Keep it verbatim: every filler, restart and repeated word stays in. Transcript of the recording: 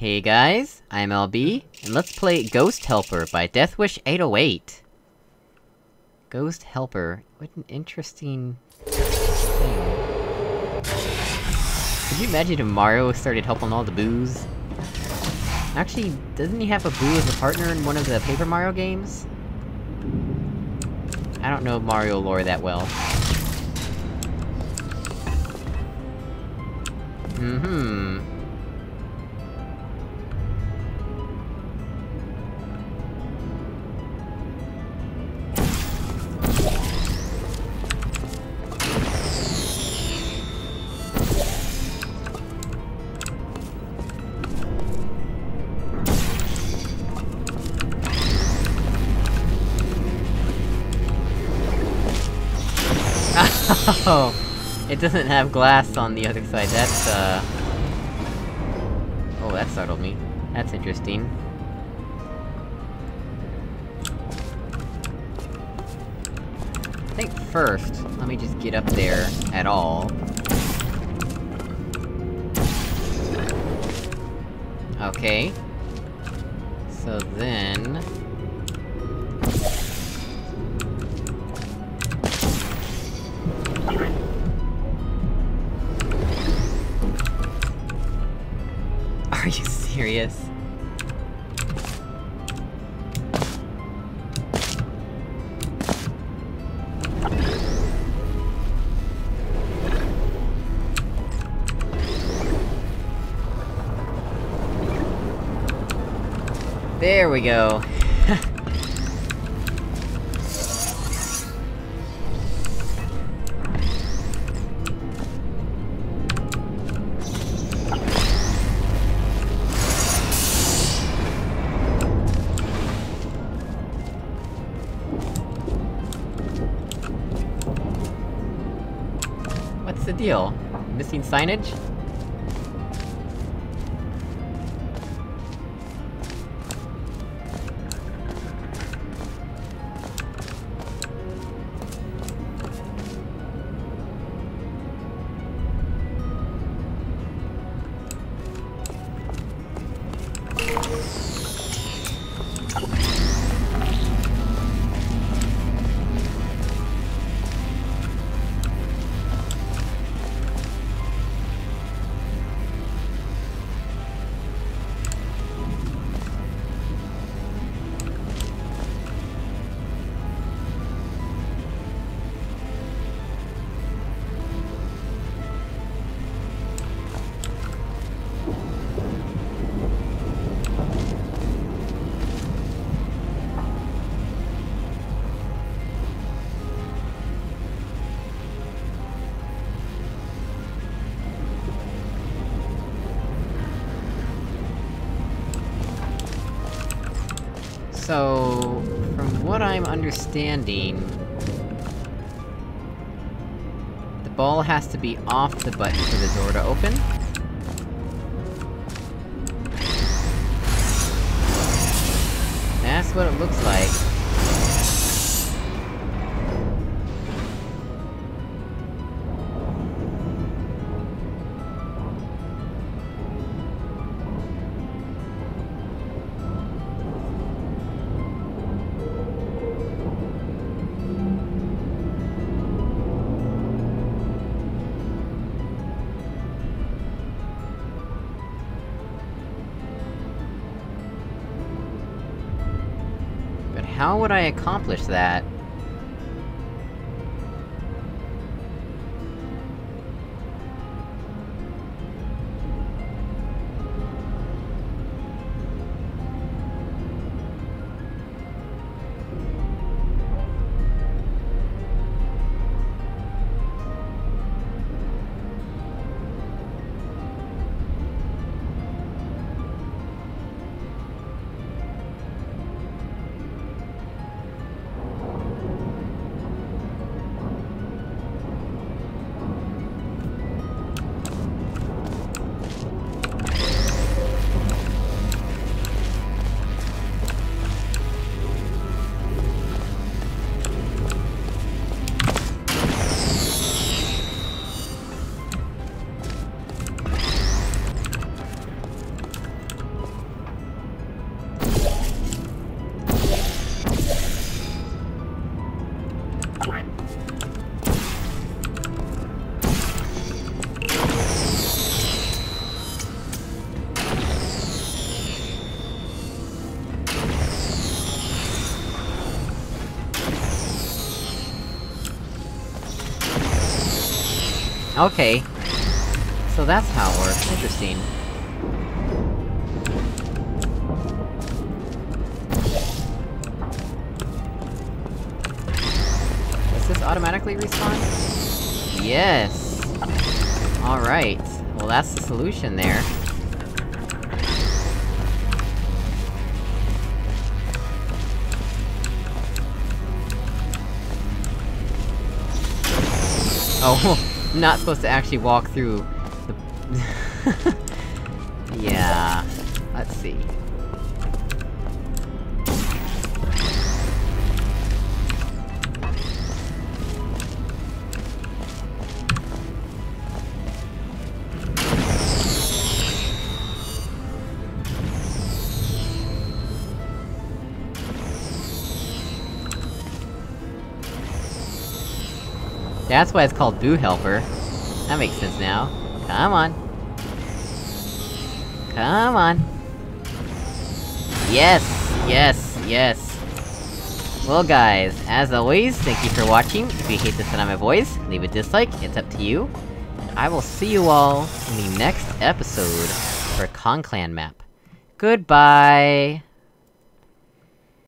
Hey guys, I'm L B, and let's play Ghost Helper by Deathwish eight oh eight. Ghost Helper, what an interesting thing. Could you imagine if Mario started helping all the boos? Actually, doesn't he have a boo as a partner in one of the Paper Mario games? I don't know Mario lore that well. Mm-hmm. Oh, it doesn't have glass on the other side, that's, uh... oh, that startled me. That's interesting. I think first, let me just get up there at all. Okay. So then... are you serious? There we go. What's the deal? Missing signage? So, from what I'm understanding... the ball has to be off the button for the door to open? That's what it looks like. How would I accomplish that? Okay. So that's how it works. Interesting. Does this automatically respawn? Yes! Alright. Well, that's the solution there. Oh, I'm not supposed to actually walk through the... Yeah... Let's see... That's why it's called Ghost Helper. That makes sense now. Come on. Come on. Yes! Yes! Yes! Well guys, as always, thank you for watching. If you hate the sound of my voice, leave a dislike, it's up to you. And I will see you all in the next episode for Conclan map. Goodbye!